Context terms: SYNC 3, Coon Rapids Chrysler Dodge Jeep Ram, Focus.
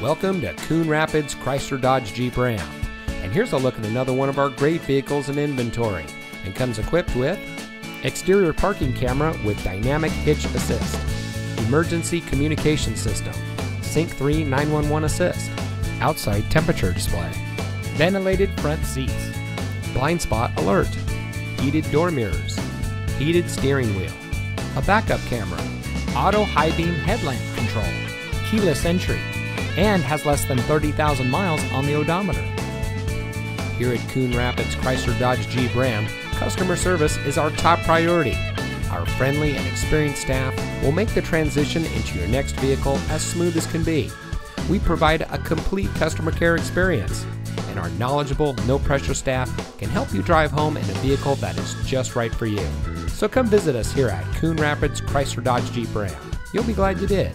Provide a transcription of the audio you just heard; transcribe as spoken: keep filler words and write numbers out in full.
Welcome to Coon Rapids Chrysler Dodge Jeep Ram. And here's a look at another one of our great vehicles in inventory, and comes equipped with exterior parking camera with dynamic hitch assist, emergency communication system, SYNC three nine one one assist, outside temperature display, ventilated front seats, blind spot alert, heated door mirrors, heated steering wheel, a backup camera, auto high beam headlamp control, keyless entry, and has less than thirty thousand miles on the odometer. Here at Coon Rapids Chrysler Dodge Jeep Ram, customer service is our top priority. Our friendly and experienced staff will make the transition into your next vehicle as smooth as can be. We provide a complete customer care experience, and our knowledgeable, no-pressure staff can help you drive home in a vehicle that is just right for you. So come visit us here at Coon Rapids Chrysler Dodge Jeep Ram. You'll be glad you did.